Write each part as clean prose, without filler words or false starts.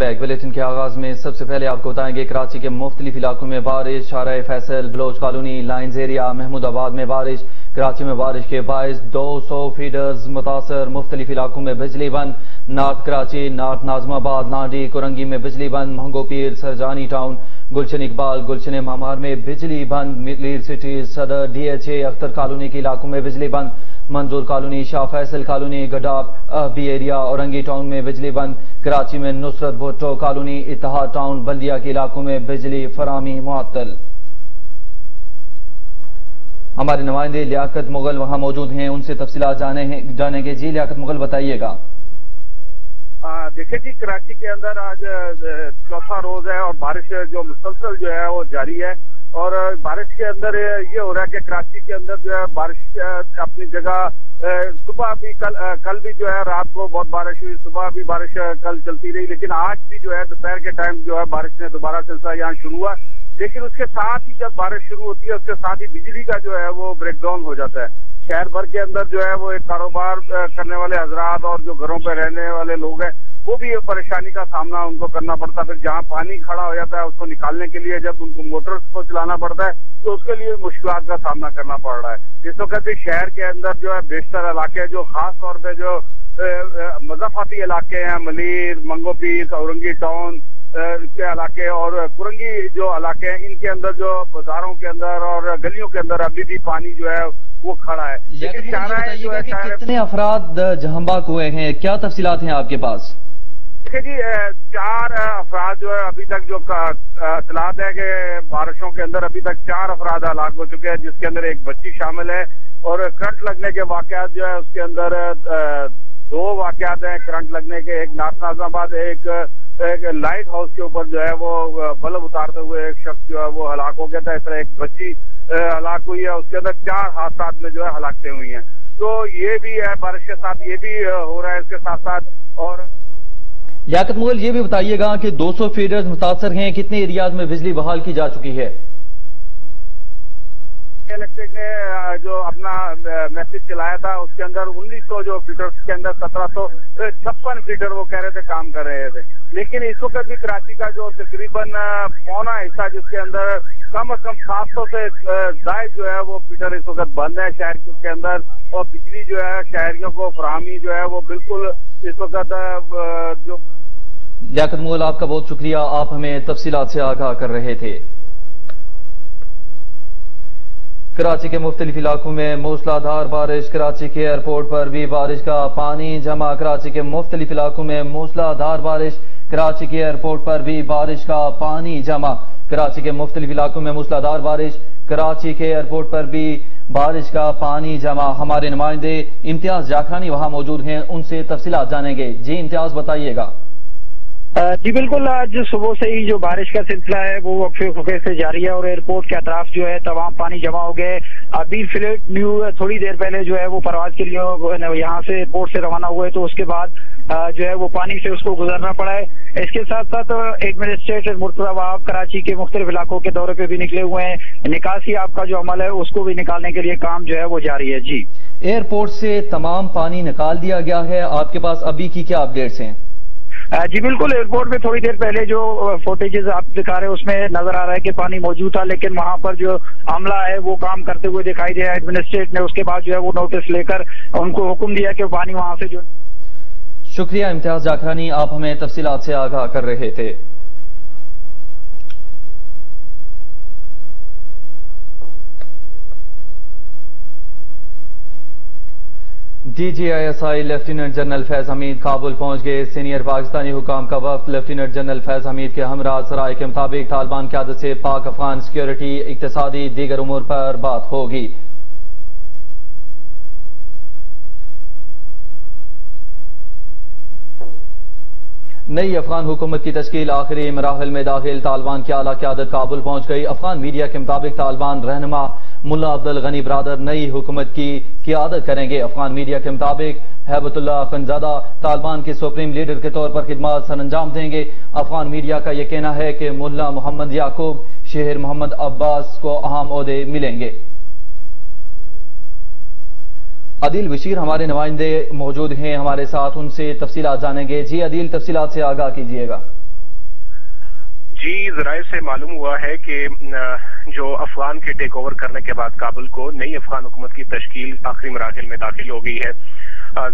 Back bulletin के आगाज में सबसे पहले आपको बताएंगे कराची के मुख्तलिफ इलाकों में बारिश। Shahrah Faisal, Baloch colony, lines area, Mahmoodabad में बारिश। कराची में बारिश के बायस 200 फीडर्स मुतासर। मुख्तलिफ इलाकों में बिजली बंद। नॉर्थ कराची, नॉर्थ नाजमाबाद, लांडी, कुरंगी में बिजली बंद। महंगो पीर, सरजानी टाउन, गुलशन इकबाल, गुलशन मामार में बिजली बंद। मिडलीर city, Saddar, DHA, Akhtar colony के इलाकों में बिजली बंद। मंजूर कॉलोनी, शाह फैसल कॉलोनी, गडाप, अहबी एरिया, औरंगी टाउन में बिजली बंद। कराची में नुसरत भुट्टो कॉलोनी, इतिहाद टाउन, बल्दिया के इलाकों में बिजली फराहमी मुअत्तल। हमारे नुमाइंदे लियाकत मुगल वहाँ मौजूद हैं, उनसे तफसीलात जानेंगे। जी लियाकत मुगल बताइएगा। देखिए जी, कराची के अंदर आज चौथा रोज है और बारिश जो मुसलसल जो है वो जारी है। और बारिश के अंदर ये हो रहा है कि कराची के अंदर जो है बारिश अपनी जगह, सुबह भी कल भी जो है रात को बहुत बारिश हुई, सुबह भी बारिश कल चलती रही, लेकिन आज भी जो है दोपहर के टाइम जो है बारिश ने दोबारा सिलसिला यहाँ शुरू हुआ। लेकिन उसके साथ ही जब बारिश शुरू होती है उसके साथ ही बिजली का जो है वो ब्रेकडाउन हो जाता है। शहर भर के अंदर जो है वो एक कारोबार करने वाले हजरात और जो घरों पे रहने वाले लोग हैं वो भी परेशानी का सामना उनको करना पड़ता है। फिर जहाँ पानी खड़ा हो जाता है उसको निकालने के लिए जब उनको मोटर्स को चलाना पड़ता है तो उसके लिए मुश्किलात का सामना करना पड़ रहा है। इस वक्त भी शहर के अंदर जो है बेशतर इलाके जो खास तौर पर जो मजाफाती इलाके हैं, मलीर, मंगो पीर, औरंगी टाउन के इलाके और कुरंगी जो इलाके हैं, इनके अंदर जो बाजारों के अंदर और गलियों के अंदर अभी भी पानी जो है वो खड़ा है। लेकिन है कि कितने अफराद जहांबाग हुए हैं, क्या तफसीलात हैं आपके पास? देखिए जी, 4 अफराद जो है अभी तक जो तलात है कि बारिशों के अंदर अभी तक 4 अफराद हलाक हो चुके हैं, जिसके अंदर एक बच्ची शामिल है। और करंट लगने के वाकयात जो है उसके अंदर 2 वाकयात हैं करंट लगने के, एक नाजनाबाद, एक लाइट हाउस के ऊपर जो है वो बल्ब उतारते हुए एक शख्स जो है वो हलाक हो गया था। इस तरह एक बच्ची हलाक हुई है, उसके अंदर 4 हादसा में जो है हलाकतें हुई हैं। तो ये भी है बारिश के साथ, ये भी हो रहा है इसके साथ साथ। और लियाकत मुगल ये भी बताइएगा कि 200 फीडर्स मुतासर हैं, कितने एरियाज में बिजली बहाल की जा चुकी है? इलेक्ट्रिक ने जो अपना मैसेज चलाया था उसके अंदर 1900 जो फीडर्स के अंदर 1756 फीडर वो कह रहे थे काम कर रहे थे। लेकिन इस वक्त भी कराची का जो तकरीबन पौना हिस्सा जिसके अंदर कम अज कम 700 से जायद जो है वो फीडर इस वक्त बंद है शहर के अंदर। और बिजली जो है शहरियों को फराहमी जो है वो बिल्कुल इस वक्त जो। लियाकत मुगल आपका बहुत शुक्रिया, आप हमें तफसीलात से आगाह कर रहे थे। कराची के मुख्तलिफ इलाकों में मूसलाधार बारिश। कराची के एयरपोर्ट पर भी बारिश का पानी जमा। कराची के मुख्तलिफ इलाकों में मूसलाधार बारिश। कराची के एयरपोर्ट पर भी बारिश का पानी जमा। कराची के मुख्तलिफ इलाकों में मूसलाधार बारिश। कराची के एयरपोर्ट पर भी बारिश का पानी जमा। हमारे नुमाइंदे इम्तियाज जाखरानी वहाँ मौजूद हैं, उनसे तफसीलात जानेंगे। जी इम्तियाज बताइएगा। जी बिल्कुल, आज सुबह से ही जो बारिश का सिलसिला है वो वक्फे वक्फे से जारी है और एयरपोर्ट के अतराफ जो है तमाम पानी जमा हो गए। अभी फ्लाइट न्यू थोड़ी देर पहले जो है वो परवाज के लिए यहाँ से एयरपोर्ट से रवाना हुए तो उसके बाद जो है वो पानी से उसको गुजरना पड़ा है। इसके साथ साथ एडमिनिस्ट्रेटर मुर्तजा वहाब कराची के मुख्तलिफ इलाकों के दौरे पर भी निकले हुए हैं। निकासी आपका जो अमल है उसको भी निकालने के लिए काम जो है वो जारी है। जी एयरपोर्ट से तमाम पानी निकाल दिया गया है, आपके पास अभी की क्या अपडेट्स हैं? जी बिल्कुल, एयरपोर्ट में थोड़ी देर पहले जो फोटेजेस आप दिखा रहे हैं उसमें नजर आ रहा है कि पानी मौजूद था, लेकिन वहां पर जो अमला है वो काम करते हुए दिखाई दिया। एडमिनिस्ट्रेट ने उसके बाद जो है वो नोटिस लेकर उनको हुक्म दिया कि पानी वहां से जो। शुक्रिया इम्तियाज जाखरानी, आप हमें तफसीलात से आगाह कर रहे थे। DGISI lieutenant general Faiz Hameed Kabul पहुंच गए। सीनियर पाकिस्तानी हुकाम का वफ्त लेफ्टिनेंट जनरल फैज हमीद के हमराह। सराय के मुताबिक तालिबान की आदत से पाक अफगान सिक्योरिटी, इक्तसादी, दीगर उमूर पर बात होगी। नई अफगान हुकूमत की तश्कील आखिरी मराहल में दाखिल। तालिबान की आला क्यादत काबुल पहुंच गई। अफगान मीडिया के मुताबिक तालिबान रहनुमा मुल्ला अब्दुल घनी बरादर नई हुकूमत की क्यादत करेंगे। अफगान मीडिया के मुताबिक हैबतुल्ला अखुंदज़ादा तालिबान के सुप्रीम लीडर के तौर पर खिदमत सर अंजाम देंगे। अफगान मीडिया का यह कहना है कि मुल्ला मोहम्मद याकूब, शेर मोहम्मद अब्बास को अहम ओहदे मिलेंगे। आदिल बशीर हमारे नुमाइंदे मौजूद हैं हमारे साथ, उनसे तफसीलात जानेंगे। जी आदिल, तफसीलात से आगाह कीजिएगा। जी, जराए से मालूम हुआ है कि जो अफगान के टेक ओवर करने के बाद काबुल को नई अफगान हुकूमत की तश्कील आखिरी मराहल में दाखिल हो गई है।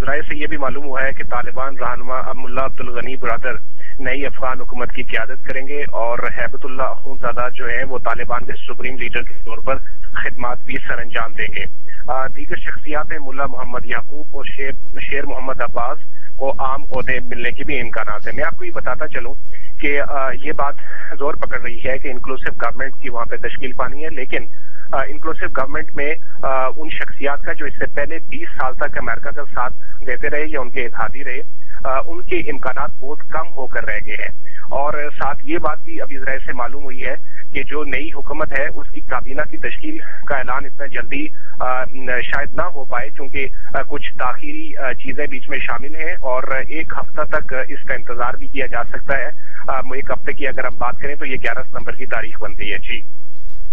जराए से यह भी मालूम हुआ है कि तालिबान रहनुमा मुल्ला अब्दुल गनी बरादर नई अफगान हुकूमत की क्यादत करेंगे और हैबतुल्ला अखुंदज़ादा जो है वो तालिबान के सुप्रीम लीडर के तौर पर खिदमत भी सर अंजाम देंगे। दीगर शख्सियात हैं मुल्ला मोहम्मद याकूब और शेर मोहम्मद अब्बास को आम ओहदे मिलने की भी इम्कानात है। मैं आपको ये बताता चलूं कि ये बात जोर पकड़ रही है कि इंक्लूसिव गवर्नमेंट की वहाँ पे तश्कील पानी है, लेकिन इंक्लूसिव गवर्नमेंट में उन शख्सियात का जो इससे पहले 20 साल तक अमेरिका का साथ देते रहे या उनके इत्तेहादी रहे, उनके इम्कानात बहुत कम होकर रह गए हैं। और साथ ये बात भी अभी इजराइल से मालूम हुई है कि जो नई हुकूमत है उसकी काबीना की तश्कील का ऐलान इतना जल्दी शायद ना हो पाए, क्योंकि कुछ ताखीरी चीजें बीच में शामिल हैं और एक हफ्ता तक इसका इंतजार भी किया जा सकता है। एक हफ्ते की अगर हम बात करें तो ये 11 सितंबर की तारीख बनती है। जी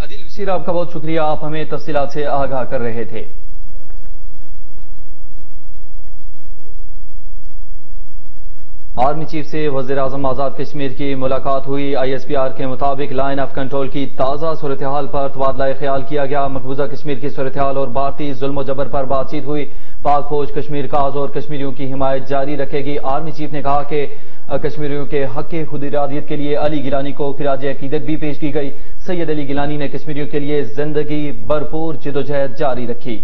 आदिल बशीर, आपका बहुत शुक्रिया, आप हमें तफसीलात से आगाह कर रहे थे। आर्मी चीफ से वजीर आजम आजाद कश्मीर की मुलाकात हुई। ISPR के मुताबिक लाइन ऑफ कंट्रोल की ताज़ा सूरतहाल पर तबादला ख्याल किया गया। मकबूजा कश्मीर की सूरतहाल और भारतीय जुल्म जबर पर बातचीत हुई। पाक फौज कश्मीर काज और कश्मीरियों की हिमायत जारी रखेगी। आर्मी चीफ ने कहा कि कश्मीरियों के हक खुद इरादियत के लिए अली गिलानी को खिराज अकीदत भी पेश की गई। सैयद अली गिलानी ने कश्मीरियों के लिए जिंदगी भरपूर जिदोजहद जारी रखी।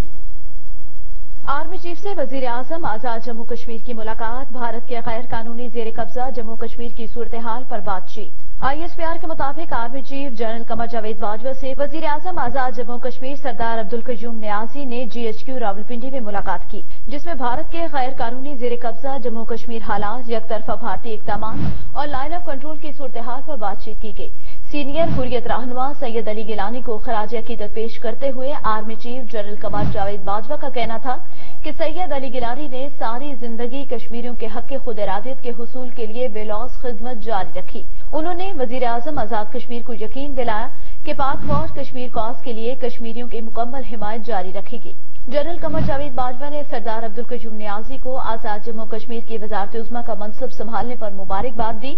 आर्मी चीफ से वजीर आजम आजाद जम्मू कश्मीर की मुलाकात। भारत के गैर कानूनी जेर कब्जा जम्मू कश्मीर की सूरतहाल पर बातचीत। ISPR के मुताबिक army chief general Qamar Javed Bajwa से वजीर आजम आजाद जम्मू कश्मीर सरदार अब्दुल कय्यूम नियाजी ने GHQ रावलपिंडी में मुलाकात की, जिसमें भारत के गैर कानूनी जेर कब्जा जम्मू कश्मीर हालात, एकतरफा भारतीय इकदाम और लाइन ऑफ कंट्रोल की सूरतहाल पर बातचीत की गई। सीनियर हुर्रियत रहनुमा सैयद अली गिलानी को खराज अकीदत पेश करते हुए army chief general Qamar Javed Bajwa का कहना था कि सैयद अली गिलानी ने सारी जिंदगी कश्मीरियों के हक खुद इरादियत के हुसूल के लिए बेलौस खिदमत जारी रखी। उन्होंने वजीर आजम आजाद कश्मीर को यकीन दिलाया कि पाक फौज कश्मीर कॉज के लिए कश्मीरियों की मुकम्मल हिमायत जारी रखेगी। जनरल कमर जावेद बाजवा ने सरदार अब्दुल कय्यूम नियाजी को आजाद जम्मू कश्मीर की वजारत उज़्मा का मनसब संभालने पर मुबारकबाद दी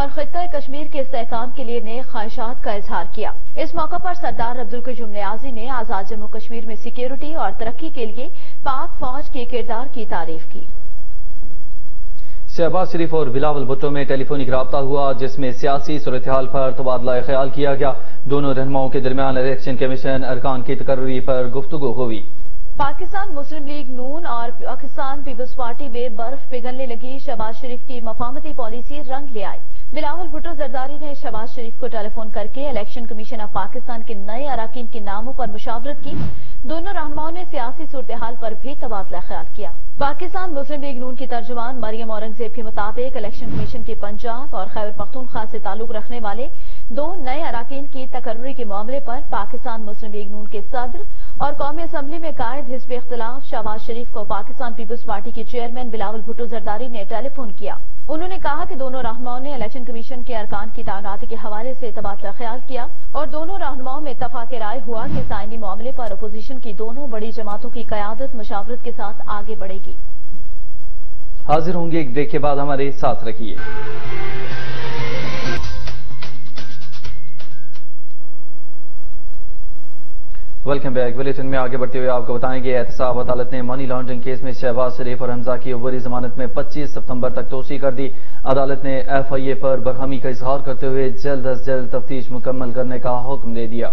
और खित्ता कश्मीर के इस्तेहकाम के लिए नए ख्वाहिशात का इजहार किया। इस मौका पर सरदार अब्दुल कय्यूम नियाजी ने आजाद जम्मू कश्मीर में सिक्योरिटी और तरक्की के लिए पाक फौज के किरदार की तारीफ की। शहबाज शरीफ और बिलावल भुट्टो में टेलीफोनिक राब्ता हुआ, जिसमें सियासी सूरतहाल पर तबादला ख्याल किया गया। दोनों रहनुमाओं के दरमियान इलेक्शन कमीशन अरकान की तकर्री पर गुफ्तगू हुई। पाकिस्तान मुस्लिम लीग नून और पाकिस्तान पीपल्स पार्टी में बर्फ पिघलने लगी। शहबाज शरीफ की मफामती पॉलिसी रंग ले आई। बिलावल भुट्टो जरदारी ने शहबाज शरीफ को टेलीफोन करके इलेक्शन कमीशन ऑफ पाकिस्तान के नए अरकान के नामों पर मुशावरत की। दोनों रहनुमाओं ने सियासी सूरतहाल पर भी तबादला ख्याल किया। पाकिस्तान मुस्लिम लीग नून की तर्जुमान मरियम औरंगजेब के मुताबिक इलेक्शन कमीशन के पंजाब और खैबर पख्तूनख्वा से ताल्लुक रखने वाले दो नए अरकान की तकर्री के मामले पर पाकिस्तान मुस्लिम लीग नून के सदर और कौमी असम्बली में कायद हिस्ब इख्तिलाफ शहबाज शरीफ को पाकिस्तान पीपल्स पार्टी के चेयरमैन बिलावल भुट्टो जरदारी ने टेलीफोन किया। उन्होंने कहा कि दोनों रहनुमाओं ने इलेक्शन कमीशन के अरकान की तैनाती के हवाले से तबादला ख्याल किया और दोनों रहनुमाओं में इत्तफाक राय हुआ कि साइनी मामले पर अपोजिशन की दोनों बड़ी जमातों की क़यादत मशावरत के साथ आगे बढ़ेगी। हाजिर होंगे एक ब्रेक के बाद, हमारे साथ रखिए। Welcome back. बुलेटिन में आगे बढ़ते हुए आपको बताएंगे, एहतसाब अदालत ने मनी लॉन्ड्रिंग केस में शहबाज शरीफ और हमजा की अबूरी जमानत में 25 सितंबर तक तोसी कर दी। अदालत ने FIA पर बरहमी का इजहार करते हुए जल्द अज जल्द तफ्तीश मुकम्मल करने का हुक्म दे दिया।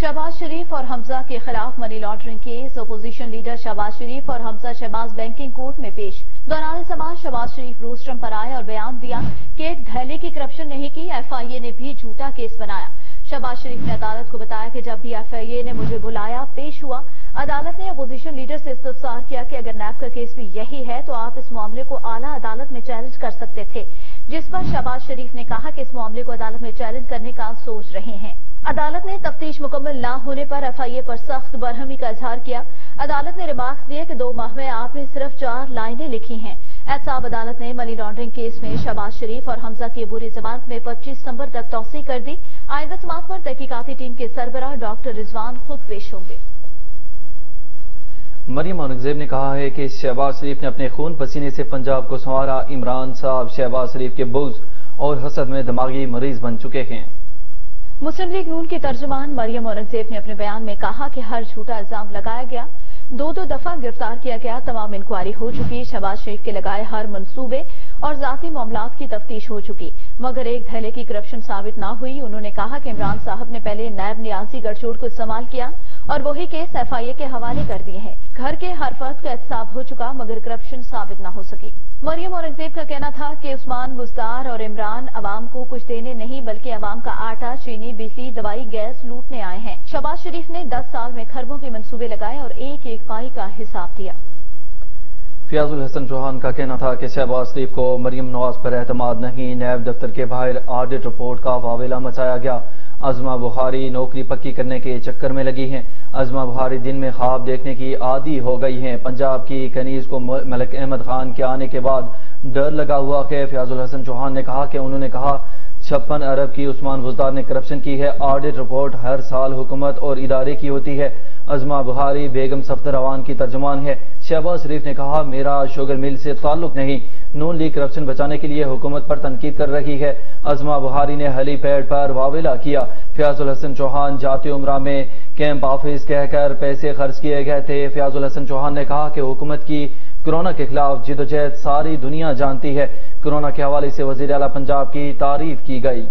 शहबाज शरीफ और हमजा के खिलाफ money laundering case. Opposition leader Shahbaz Sharif और हमजा शहबाज बैंकिंग कोर्ट में पेश। दौरान समाज शहबाज शरीफ रोस्ट्रम पर आए और बयान दिया कि एक धैले की करप्शन नहीं की, FIA ने भी झूठा केस बनाया। शहबाज शरीफ ने अदालत को बताया कि जब भी FIA ने मुझे बुलाया पेश हुआ। अदालत ने अपोजिशन लीडर से इस्तफसार किया कि अगर नैब का केस भी यही है तो आप इस मामले को आला अदालत में चैलेंज कर सकते थे, जिस पर शहबाज शरीफ ने कहा कि इस मामले को अदालत में चैलेंज करने का सोच रहे हैं। अदालत ने तफ्तीश मुकम्मल ना होने पर FIA पर सख्त बरहमी का इजहार किया। अदालत ने रिमार्क्स दिए कि 2 माह में आपने सिर्फ 4 लाइनें लिखी हैं। एहतसाब अदालत ने मनी लॉन्ड्रिंग केस में शहबाज शरीफ और हमजा की अबूरी जमानत में 25 सितंबर तक तौसी कर दी। आइंदा समाअत पर तहकीकाती टीम के सरबराह डॉक्टर रिजवान खुद पेश होंगे। मरियम औरंगजेब ने कहा है कि शहबाज शरीफ ने अपने खून पसीने से पंजाब को संवारा। इमरान साहब शहबाज शरीफ के बुग्ज और हसद में दिमागी मरीज बन चुके हैं। मुस्लिम लीग नून की तर्जुमान मरियम औरंगजेब ने अपने बयान में कहा कि हर झूठा इल्जाम लगाया गया, दो दफा गिरफ्तार किया गया, तमाम इंक्वायरी हो चुकी, शहबाज शरीफ के लगाए हर मंसूबे और जाती मामलात की तफ्तीश हो चुकी, मगर एक धैले की करप्शन साबित ना हुई। उन्होंने कहा कि इमरान साहब ने पहले नायब नियाजी गढ़चोड़ को इस्तेमाल किया और वही केस एफआईए के हवाले कर दिए हैं। घर के हर फर्द का एहसाब हो चुका, मगर करप्शन साबित ना हो सकी। मरियम औरंगजेब का कहना था कि उस्मान बुजदार और इमरान अवाम को कुछ देने नहीं बल्कि अवाम का आटा, चीनी, बिजली, दवाई, गैस लूटने आए हैं। शहबाज शरीफ ने 10 साल में खरबों के मंसूबे लगाए और एक एक पाई का हिसाब दिया। फयाज उल हसन चौहान का कहना था कि शहबाज शरीफ को मरियम नवाज पर एतमाद नहीं, नैब दफ्तर के बाहर ऑडिट रिपोर्ट का वावेला मचाया गया। उज़मा बुखारी नौकरी पक्की करने के चक्कर में लगी हैं। उज़मा बुखारी दिन में ख्वाब देखने की आदी हो गई हैं। पंजाब की कनीज को मलक अहमद खान के आने के बाद डर लगा हुआ है। फयाजुल हसन चौहान ने कहा कि उन्होंने कहा 56 अरब की उस्मान बुज़दार ने करप्शन की है। ऑडिट रिपोर्ट हर साल हुकूमत और इदारे की होती है। उज़मा बुखारी बेगम सफ्दर अवान की तर्जुमान है। शहबाज शरीफ ने कहा मेरा शुगर मिल से ताल्लुक नहीं, नून लीग करप्शन बचाने के लिए हुकूमत पर तनकीद कर रही है। उज़मा बुखारी ने हली पैड पर वावेला किया। फयाजुल हसन चौहान जाती उमरा में कैंप ऑफिस कहकर पैसे खर्च किए गए थे। फयाजुल हसन चौहान ने कहा कि हुकूमत की कोरोना के खिलाफ जिदोजहद सारी दुनिया जानती है। कोरोना के हवाले से वजीर आला पंजाब की तारीफ की गई।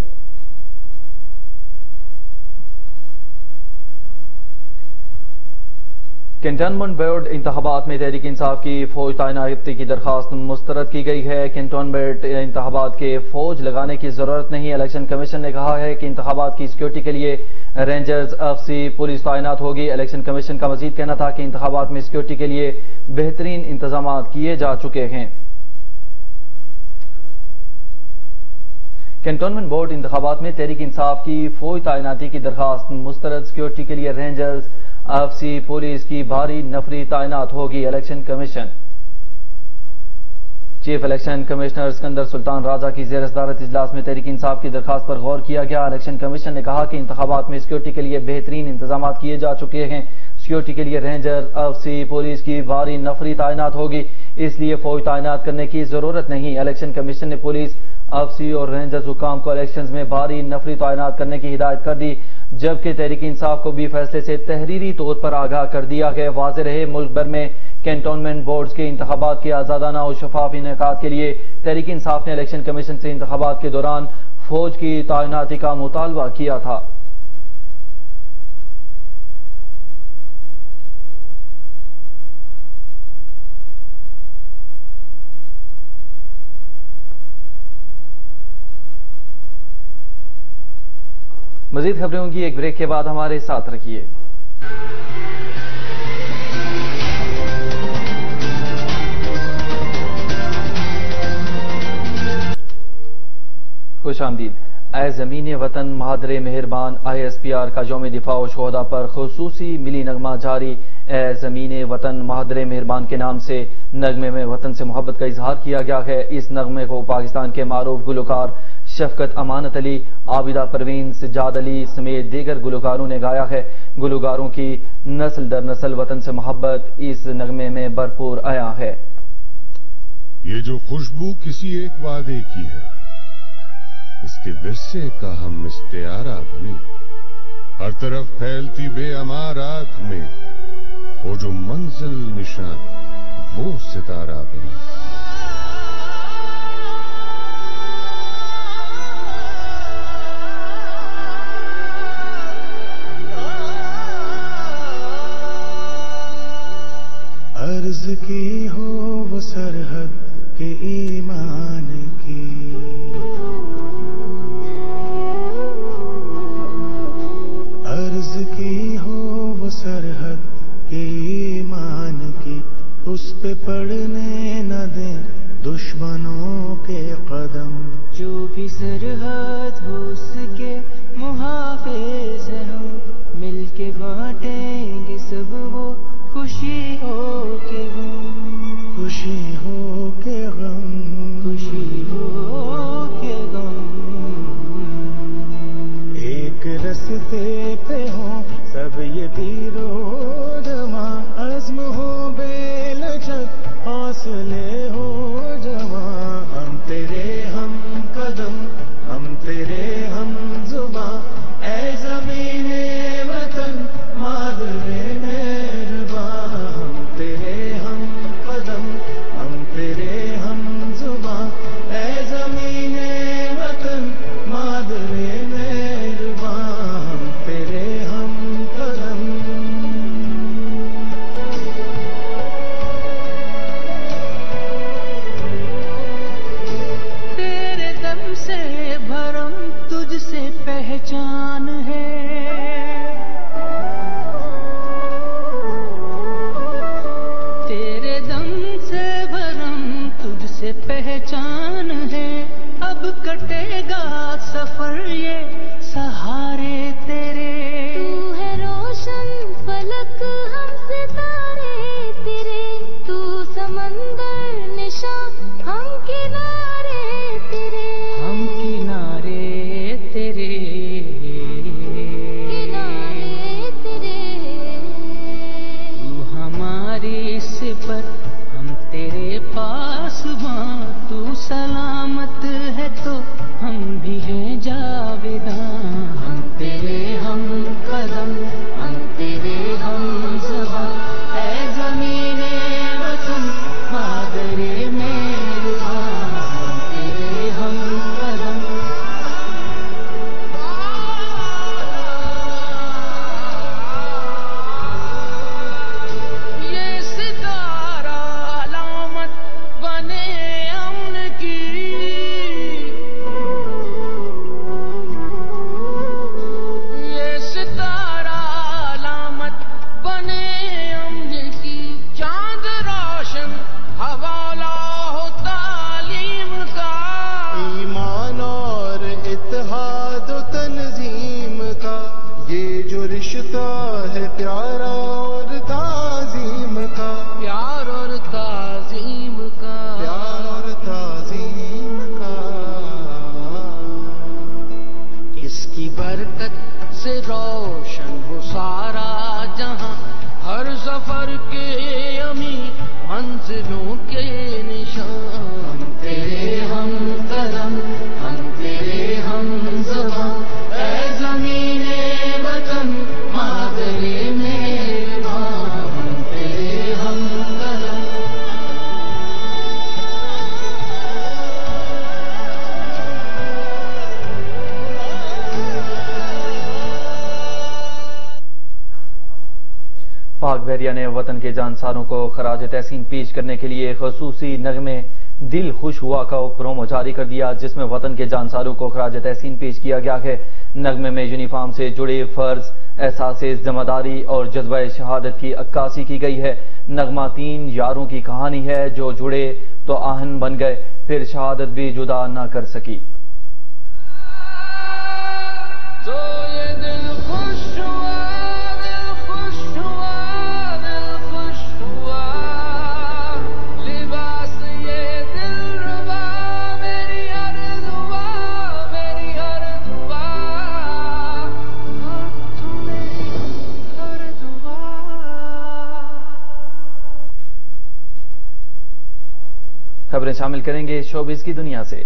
कैंटोनमेंट बोर्ड इंतखाबात में तहरीक इंसाफ की फौज तैनाती की दरखास्त मुस्तरद की गई है। कैंटोनमेंट इंतखाबात के फौज लगाने की जरूरत नहीं। इलेक्शन कमीशन ने कहा है कि इंतखाबात की सिक्योरिटी के लिए रेंजर्स, एफसी, पुलिस तैनात होगी। इलेक्शन कमीशन का मजीद कहना था कि इंतखाबात में सिक्योरिटी के लिए बेहतरीन इंतजाम किए जा चुके हैं। कैंटोनमेंट बोर्ड इंतखाबात में तहरीक इंसाफ की फौज तैनाती की दरखास्त मुस्तरद, सिक्योरिटी के लिए रेंजर्स, एफसी, पुलिस की भारी नफरी तैनात होगी। Election commission chief election commissioner Sikandar Sultan Raja की ज़ेर सदारत इजलास में तहरीक इंसाफ की दरखास्त पर गौर किया गया। इलेक्शन कमीशन ने कहा कि इंतखाबात में सिक्योरिटी के लिए बेहतरीन इंतजाम किए जा चुके हैं। सिक्योरिटी के लिए रेंजर्स, एफसी, पुलिस की भारी नफरी तैनात होगी, इसलिए फौज तैनात करने की जरूरत नहीं। इलेक्शन कमीशन ने पुलिस, एफसी और रेंजर्स हुकाम को इलेक्शन में भारी नफरी तैनात करने की हिदायत कर दी, जबकि तहरीक इंसाफ को भी फैसले से तहरीरी तौर पर आगाह कर दिया है। वाज़े रहे मुल्क भर में कैंटोनमेंट बोर्ड्स के इंतखाबात के आजादाना और शफाफ इनेकाद के लिए तहरीक इंसाफ ने इलेक्शन कमीशन से इंतखाबात के दौरान फौज की तैनाती का मुतालबा किया था। मजीद खबरें होंगी एक ब्रेक के बाद, हमारे साथ रखिए। खुश आमदीद। ऐ ज़मीने वतन महादरे मेहरबान ISPR का यौम दिफा व शोहदा पर खुसूसी मिली नगमा जारी। ऐ ज़मीने वतन महादरे मेहरबान के नाम से नगमे में वतन से मोहब्बत का इजहार किया गया है। इस नगमे को पाकिस्तान के मारूफ गुलकार शफकत अमानत अली, आबिदा परवीन, सज्जाद अली समेत दीगर गुलकारों ने गाया है। गुलकारों की नस्ल दर नस्ल वतन से मोहब्बत इस नगमे में भरपूर आया है। ये जो खुशबू किसी एक वादे की है, इसके विरसे का हम इस्तेयारा बने। हर तरफ फैलती बेअमारात में वो जो मंजिल निशान, वो सितारा बने। अर्ज़ की हो वो सरहद के ईमान की, अर्ज़ की हो वो सरहद के ईमान की, उस पे पड़ने न दें दुश्मनों के कदम। जो भी सरहद हो उसके मुहाफिज हम, मिलके बांटेंगे सब वो खुशी हो के गम, खुशी हो के गम, खुशी हो के गम। एक रस्ते पे हो सब ये पीरोदमा, अज़्म हो बेलचक, हौसले हो जमा। हम तेरे हम कदम बहरिया ने वतन के जानसारों को खराज तहसीन पेश करने के लिए खसूसी नगमे दिल खुश हुआ का प्रोमो जारी कर दिया, जिसमें वतन के जानसारों को खराज तहसीन पेश किया गया है। नगमे में यूनिफॉर्म से जुड़े फर्ज, एहसासे जिम्मेदारी और जज्बा शहादत की अक्कासी की गई है। नगमा तीन यारों की कहानी है जो जुड़े तो आहन बन गए, फिर शहादत भी जुदा ना कर सकी। तो ये दिल खुश हुआ, दिल खुश हुआ, दिल खुश हुआ, लिबास ये दिल रुबा, मेरी अर्जुआ, मेरी अर्जुआ, खबरें शामिल करेंगे शोबिज़ की दुनिया से।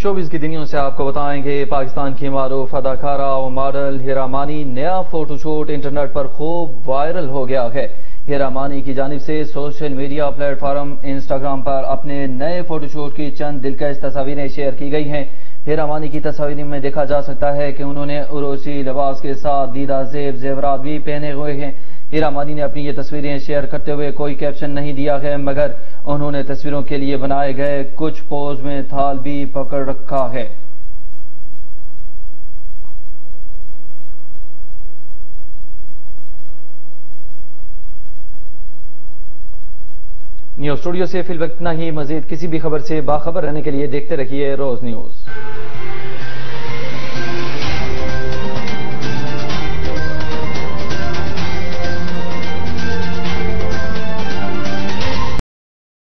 शोबिज़ की दुनिया से आपको बताएंगे, पाकिस्तान की मारूफ अदाकारा और मॉडल हीरा मानी नया फोटोशूट इंटरनेट पर खूब वायरल हो गया है। हीरा मानी की जानिब से सोशल मीडिया प्लेटफॉर्म इंस्टाग्राम पर अपने नए फोटोशूट की चंद दिलकश तस्वीरें शेयर की गई हैं। हीरा मानी की तस्वीरों में देखा जा सकता है कि उन्होंने उरोसी लिबास के साथ दीदा जेब जेवरात भी पहने हुए हैं। हीरा मानी ने अपनी ये तस्वीरें शेयर करते हुए कोई कैप्शन नहीं दिया है, मगर उन्होंने तस्वीरों के लिए बनाए गए कुछ पोज में थाल भी पकड़ रखा है। न्यूज स्टूडियो से फिलहाल इतना ही। मजीद किसी भी खबर से बाखबर रहने के लिए देखते रहिए रोज न्यूज।